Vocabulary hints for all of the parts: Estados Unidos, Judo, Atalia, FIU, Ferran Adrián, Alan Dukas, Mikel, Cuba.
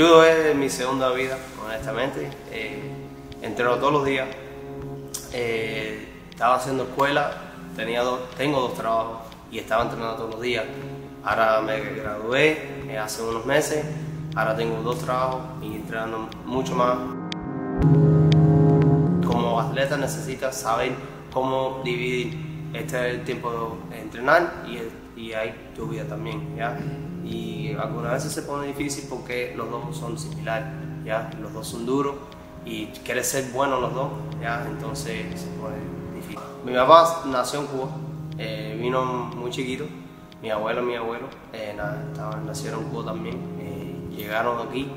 Judo es mi segunda vida, honestamente. Entreno todos los días. Estaba haciendo escuela, tengo dos trabajos y estaba entrenando todos los días. Ahora me gradué hace unos meses, ahora tengo dos trabajos y entrenando mucho más. Como atleta necesitas saber cómo dividir el tiempo de entrenar y ahí tu vida también, ¿ya? Y algunas veces se pone difícil porque los dos son similares, ¿ya? Los dos son duros y quieres ser buenos los dos, ¿ya? Entonces se pone difícil. Mi papá nació en Cuba, vino muy chiquito. Mi abuelo nacieron en Cuba también, llegaron aquí,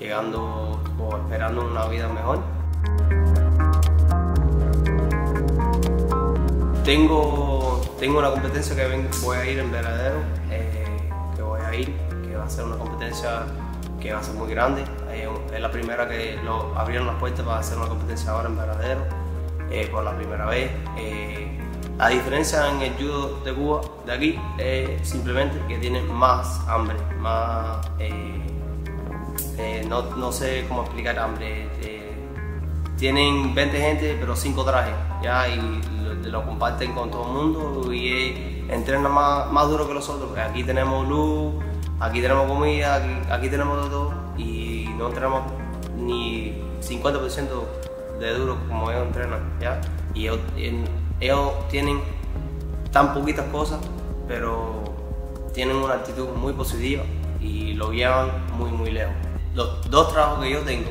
esperando una vida mejor. Tengo una competencia que voy a ir en Veradero, que va a ser una competencia que va a ser muy grande. Es la primera que abrieron las puertas para hacer una competencia ahora en Veradero, por la primera vez. La diferencia en el judo de Cuba, de aquí, es simplemente que tienen más hambre, más... no sé cómo explicar hambre. Tienen 20 gente, pero 5 trajes, ¿ya? Y lo comparten con todo el mundo y entrenan más duro que los otros. Aquí tenemos luz, aquí tenemos comida, aquí tenemos todo y no entrenamos ni 50% de duro como ellos entrenan, ¿ya? Y ellos tienen tan poquitas cosas, pero tienen una actitud muy positiva y lo llevan muy, muy lejos. Los dos trabajos que yo tengo,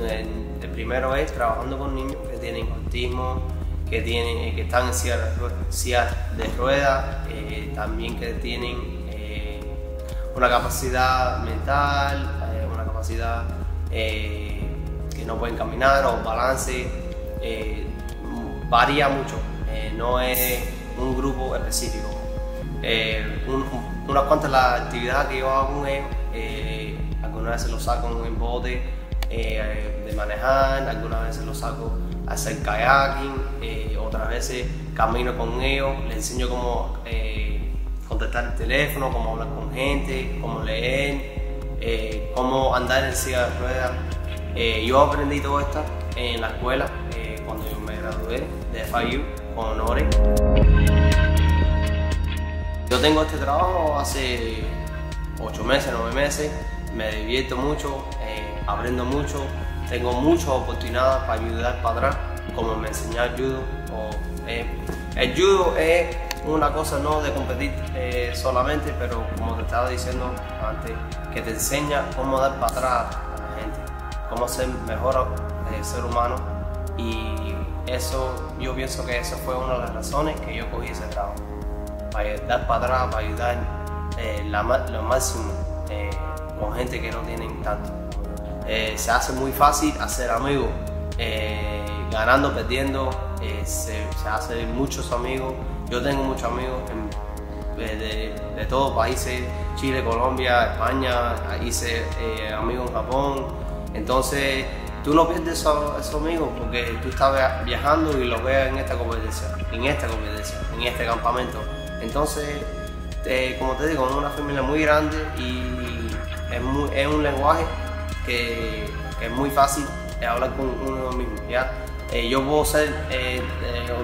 el primero es trabajando con niños que tienen autismo, que están en sillas de ruedas, también que tienen una capacidad mental, una capacidad que no pueden caminar o balance. Varía mucho, no es un grupo específico. Unas cuantas las actividades que yo hago con ellos, algunas veces los saco en bote de manejar, algunas veces los saco a hacer kayaking, otras veces camino con ellos, les enseño cómo contestar el teléfono, cómo hablar con gente, cómo leer, cómo andar en silla de ruedas. Yo aprendí todo esto en la escuela, cuando yo me gradué de FIU con honores. Yo tengo este trabajo hace 8 meses, 9 meses, me divierto mucho, aprendo mucho, tengo muchas oportunidades para ayudar para atrás, como me enseñó el judo. El judo es una cosa no de competir solamente, pero como te estaba diciendo antes, que te enseña cómo dar para atrás a la gente, cómo ser mejor ser humano. Y eso, yo pienso que eso fue una de las razones que yo cogí ese trabajo, para dar para atrás, para ayudar lo máximo con gente que no tienen tanto. Se hace muy fácil hacer amigos, ganando, perdiendo, se hacen muchos amigos. Yo tengo muchos amigos de todos países, Chile, Colombia, España, hice amigos en Japón. Entonces, tú no pierdes esos amigos porque tú estás viajando y los ves en esta competencia, en este campamento. Entonces, como te digo, es una familia muy grande y es un lenguaje que es muy fácil hablar con uno mismo, ¿ya? Yo puedo ser de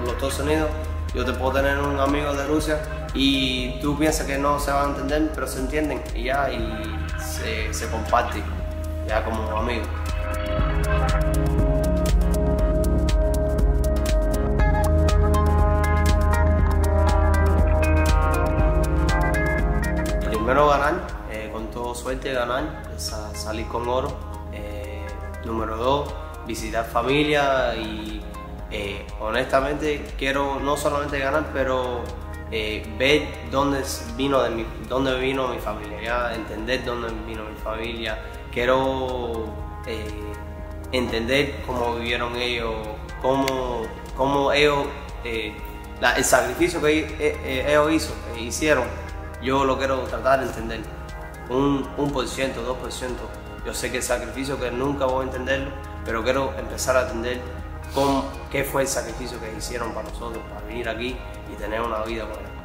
los Estados Unidos, yo te puedo tener un amigo de Rusia y tú piensas que no se van a entender, pero se entienden y ya, y se comparten ya como amigos. Primero ganar, con toda suerte ganar, salir con oro. Número 2, visitar familia y honestamente quiero no solamente ganar, pero ver dónde vino mi familia, ¿ya? Entender dónde vino mi familia. Quiero entender cómo vivieron ellos, cómo ellos, el sacrificio que ellos hicieron, yo lo quiero tratar de entender. Un por ciento, 2%, yo sé que el sacrificio que nunca voy a entenderlo, pero quiero empezar a entender qué fue el sacrificio que hicieron para nosotros, para venir aquí y tener una vida buena.